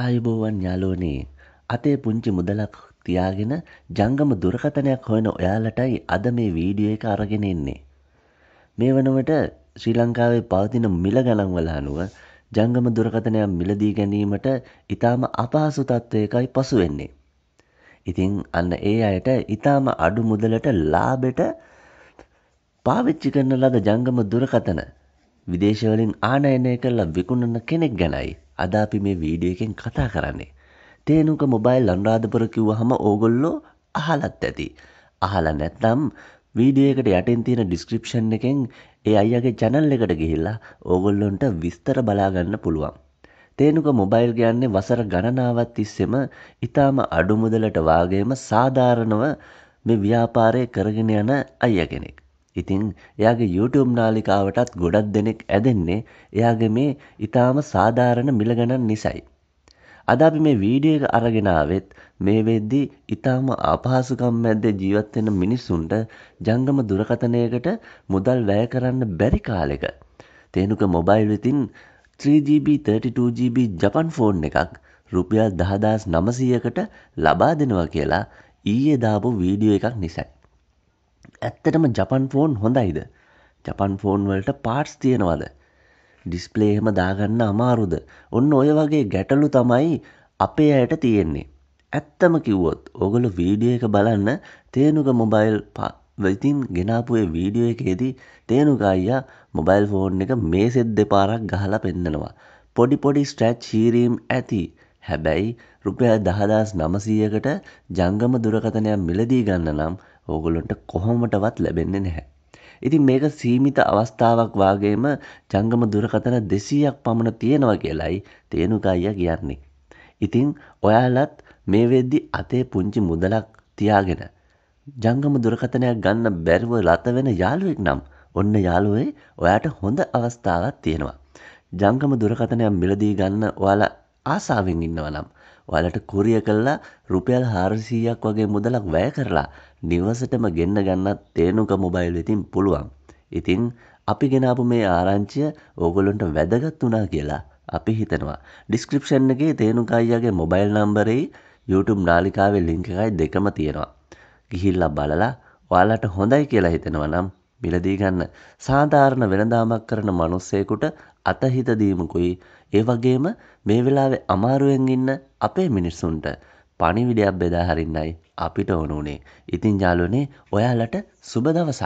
ආයුබෝවන් යාළුවනේ අතේ පුංචි මුදලක් තියාගෙන ජංගම දුරකථනයක් හොයන ඔයාලටයි අද මේ වීඩියෝ එක අරගෙන ඉන්නේ මේ වෙනකොට ශ්‍රී ලංකාවේ පවතින මිල ගණන් වල අනුව ජංගම දුරකථනයක් මිලදී ගැනීමට ඊටාම අපහසු තත්ත්වයකයි පසු වෙන්නේ ඉතින් අන්න ඒ අයට ඊටාම අඩු මුදලට ලාභෙට පාවිච්චි කරන ලද ජංගම දුරකථන විදේශවලින් ආනයනය කරලා විකුණන කෙනෙක් ගැනයි අද අපි මේ වීඩියෝ එකෙන් කතා කරන්නේ thenuka mobile අනුරාධපුර කිව්වහම ඕගොල්ලෝ අහලත් ඇති අහලා නැත්නම් වීඩියෝ එකට යටින් තියෙන ඩිස්ක්‍රිප්ෂන් එකෙන් ඒ අයියාගේ channel එකට ගිහිල්ලා ඕගොල්ලන්ට විස්තර බලා ගන්න පුළුවන් thenuka mobile කියන්නේ වසර ගණනාවක් තිස්සේම ඊටාම අඩු මුදලට වාගේම සාධාරණව මේ ව්‍යාපාරය කරගෙන යන අයියා කෙනෙක්. ඉතින් එයාගේ YouTube නාලිකාවටත් ගොඩක් දෙනෙක් ඇදෙන්නේ එයාගේ මේ ඊටාම සාධාරණ මිල ගණන් නිසායි. අද අපි මේ වීඩියෝ එක අරගෙන ආවෙත් මේ වෙද්දී ඊටාම අපහසුකම් මැද්දේ ජීවත් වෙන මිනිසුන්ට ජංගම දුරකථනයකට මුදල් වැය කරන්න බැරි කාලෙක thenuka mobile විතින් 3GB 32GB ජපන් ෆෝන් එකක් රුපියල් 10900කට ලබා දෙනවා කියලා ඊයේ දාපු වීඩියෝ එකක් නිසායි. ඇත්තටම ජපන් ෆෝන් හොඳයිද? ජපන් ෆෝන් වලට පාර්ට්ස් තියෙනවද? ඩිස්ප්ලේ එහෙම දාගන්න අමාරුද? ඔන්න ඔය වගේ ගැටලු තමයි අපේ ඇයට තියෙන්නේ. ඇත්තම කිව්වොත් ඕගොල්ලෝ වීඩියෝ එක බලන්න thenuka mobile වලින් ගෙනාපු ඒ වීඩියෝ එකේදී thenuka අයියා මොබයිල් ෆෝන් එක මේසෙත් දෙපාරක් ගහලා පෙන්නනවා. පොඩි පොඩි ස්ක්‍රැච් හීරීම් ඇති. හැබැයි රුපියල් 10900කට ජංගම දුරකථනයක් මිලදී ගන්න නම් ඕගොල්ලන්ට කොහොමඩවත් ලැබෙන්නේ නැහැ. ඉතින් මේක සීමිත අවස්ථාවක් වාගේම ජංගම දුරකථන 200ක් පමණ තියෙනවා කියලායි thenuka අයියා කියන්නේ. ඉතින් ඔයාලත් මේ වෙද්දි අතේ පුංචි මුදලක් තියාගෙන ජංගම දුරකථනයක් ගන්න බැරුව ලත වෙන යාළුවෙක් නම් ඔන්න යාළුවේ ඔයාට හොඳ අවස්ථාවක් තියෙනවා. ජංගම දුරකථනයක් මිලදී ගන්න ඔයාලා ආසාවෙන් ඉන්නවා නම් ඔයාලට කුරිය කළා රුපියල් 400ක් වගේ මුදලක් වැය කරලා නිවසටම ගෙන්න ගන්නත් thenuka mobile වලින් පුළුවන්. ඉතින් අපි ගෙනාපු මේ ආරංචිය ඕගොල්ලන්ට වැදගත් වුණා කියලා අපි හිතනවා. description එකේ thenuka අයියාගේ mobile number එකයි YouTube නාලිකාවේ link එකයි දෙකම තියෙනවා. ගිහිල්ලා බලලා ඔයාලට හොඳයි කියලා හිතනවා නම් මිලදී ගන්න. සාධාරණ වෙළඳාමක් කරන මිනිස්සෙකුට අතහිත දීමකුයි ඒ වගේම මේ වෙලාවේ අමාරුවෙන් ඉන්න අපේ මිනිස්සුන්ට පණිවිඩයක් බෙදා හරින්නයි අපිට ඕන උනේ. ඉතින් යාළුවනේ ඔයාලට සුබ දවසක්.